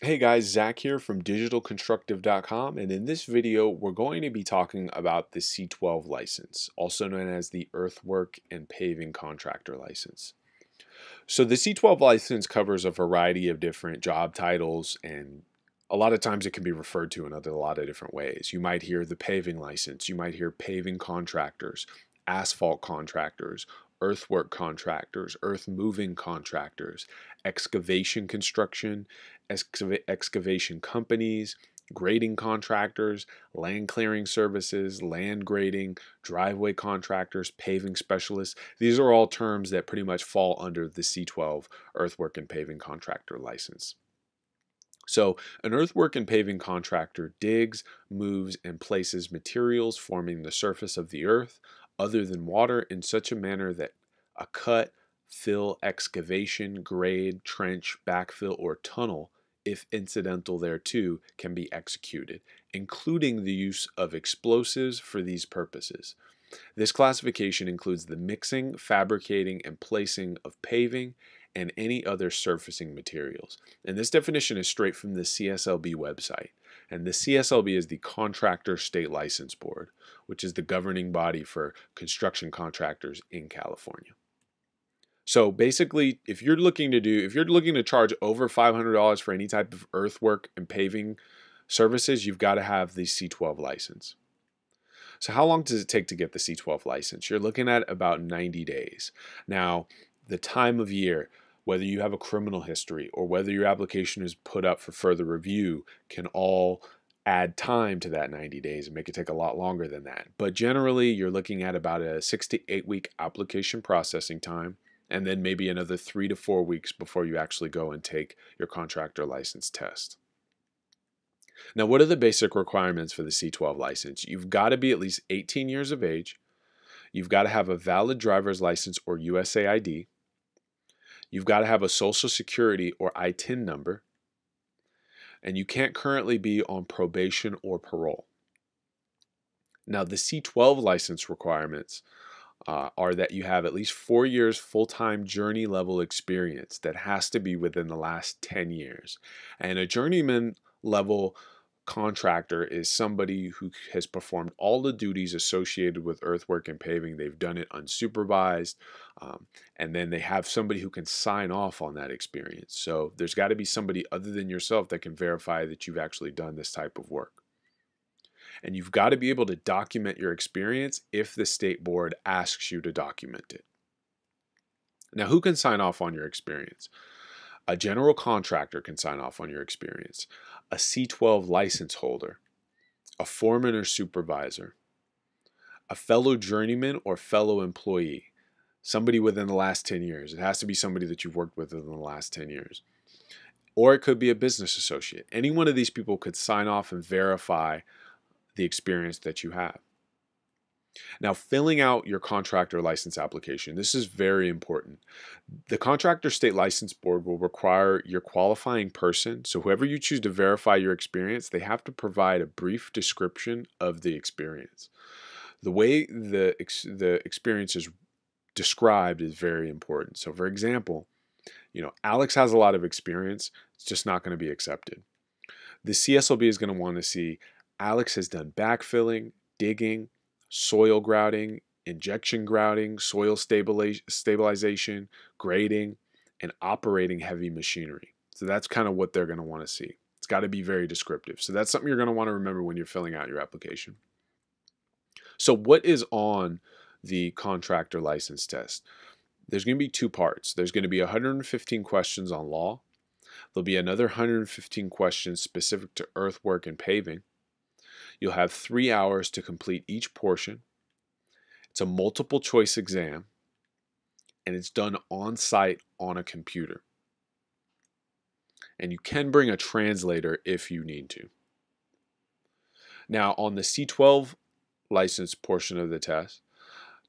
Hey guys, Zach here from DigitalConstructive.com, and in this video we're going to be talking about the C-12 license, also known as the Earthwork and Paving Contractor License. So the C-12 license covers a variety of different job titles, and a lot of times it can be referred to in a lot of different ways. You might hear the paving license, you might hear paving contractors, asphalt contractors, earthwork contractors, earth moving contractors, excavation construction, excavation companies, grading contractors, land clearing services, land grading, driveway contractors, paving specialists. These are all terms that pretty much fall under the C-12 earthwork and paving contractor license. So an earthwork and paving contractor digs, moves, and places materials forming the surface of the earth other than water in such a manner that a cut, fill, excavation, grade, trench, backfill, or tunnel, if incidental thereto, can be executed, including the use of explosives for these purposes. This classification includes the mixing, fabricating, and placing of paving and any other surfacing materials. And this definition is straight from the CSLB website. And the CSLB is the Contractor State License Board, which is the governing body for construction contractors in California. So basically, if you're looking to charge over $500 for any type of earthwork and paving services, you've got to have the C-12 license. So how long does it take to get the C-12 license? You're looking at about 90 days. Now, the time of year, whether you have a criminal history or whether your application is put up for further review, can all add time to that 90 days and make it take a lot longer than that. But generally, you're looking at about a 6 to 8 week application processing time, and then maybe another 3 to 4 weeks before you actually go and take your contractor license test. Now, what are the basic requirements for the C-12 license? You've got to be at least 18 years of age. You've got to have a valid driver's license or USA ID. You've got to have a social security or ITIN number. And you can't currently be on probation or parole. Now, the C-12 license requirements are that you have at least 4 years full-time journey level experience that has to be within the last 10 years. And a journeyman level contractor is somebody who has performed all the duties associated with earthwork and paving. They've done it unsupervised, and then they have somebody who can sign off on that experience. So there's got to be somebody other than yourself that can verify that you've actually done this type of work. And you've got to be able to document your experience if the state board asks you to document it. Now, who can sign off on your experience? A general contractor can sign off on your experience, a C-12 license holder, a foreman or supervisor, a fellow journeyman or fellow employee, somebody within the last 10 years. It has to be somebody that you've worked with within the last 10 years. Or it could be a business associate. Any one of these people could sign off and verify the experience that you have. Now, filling out your contractor license application, this is very important. The Contractor State License Board will require your qualifying person, so whoever you choose to verify your experience, they have to provide a brief description of the experience. The way the experience is described is very important. So for example, you know, Alex has a lot of experience, it's just not going to be accepted. The CSLB is going to want to see Alex has done backfilling, digging, soil grouting, injection grouting, soil stabilization, grading, and operating heavy machinery. So that's kind of what they're going to want to see. It's got to be very descriptive. So that's something you're going to want to remember when you're filling out your application. So what is on the contractor license test? There's going to be two parts. There's going to be 115 questions on law. There'll be another 115 questions specific to earthwork and paving. You'll have 3 hours to complete each portion. It's a multiple choice exam, and it's done on site on a computer. And you can bring a translator if you need to. Now, on the C-12 license portion of the test,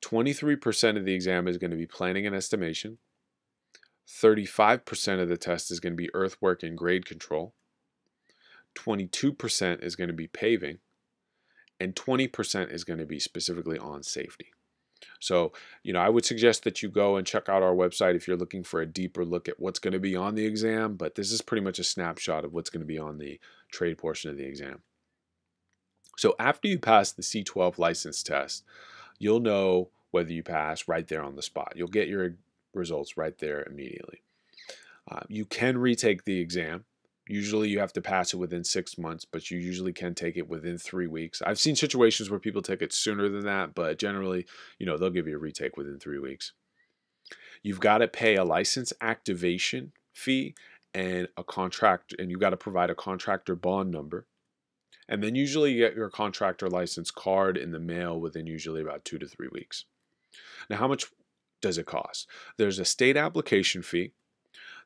23% of the exam is going to be planning and estimation, 35% of the test is going to be earthwork and grade control, 22% is going to be paving, and 20% is going to be specifically on safety. So, you know, I would suggest that you go and check out our website if you're looking for a deeper look at what's going to be on the exam, but this is pretty much a snapshot of what's going to be on the trade portion of the exam. So after you pass the C-12 license test, you'll know whether you pass right there on the spot. You'll get your results right there immediately. You can retake the exam. Usually you have to pass it within 6 months, but you usually can take it within 3 weeks. I've seen situations where people take it sooner than that, but generally, you know, they'll give you a retake within 3 weeks. You've got to pay a license activation fee and a contract, and you've got to provide a contractor bond number. And then usually you get your contractor license card in the mail within usually about 2 to 3 weeks. Now, how much does it cost? There's a state application fee.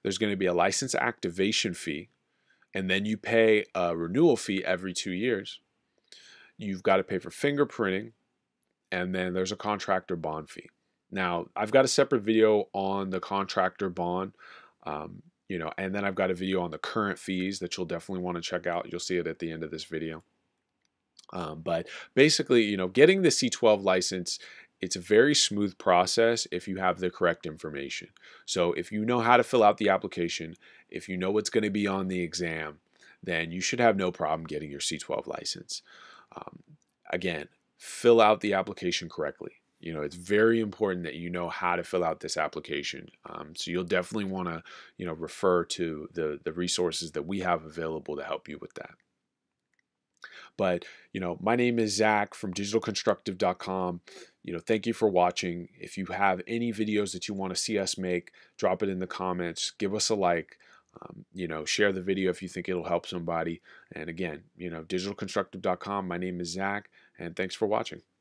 There's going to be a license activation fee. And then you pay a renewal fee every 2 years. You've got to pay for fingerprinting, and then there's a contractor bond fee. Now, I've got a separate video on the contractor bond, you know, and then I've got a video on the current fees that you'll definitely want to check out. You'll see it at the end of this video. But basically, you know, getting the C-12 license, it's a very smooth process if you have the correct information. So if you know how to fill out the application, if you know what's going to be on the exam, then you should have no problem getting your C-12 license. Again, fill out the application correctly. You know, it's very important that you know how to fill out this application. So you'll definitely want to, you know, refer to the resources that we have available to help you with that. But, you know, my name is Zach from DigitalConstructive.com. You know, thank you for watching. If you have any videos that you want to see us make, drop it in the comments. Give us a like. You know, share the video if you think it'll help somebody. And again, you know, DigitalConstructive.com. My name is Zach, and thanks for watching.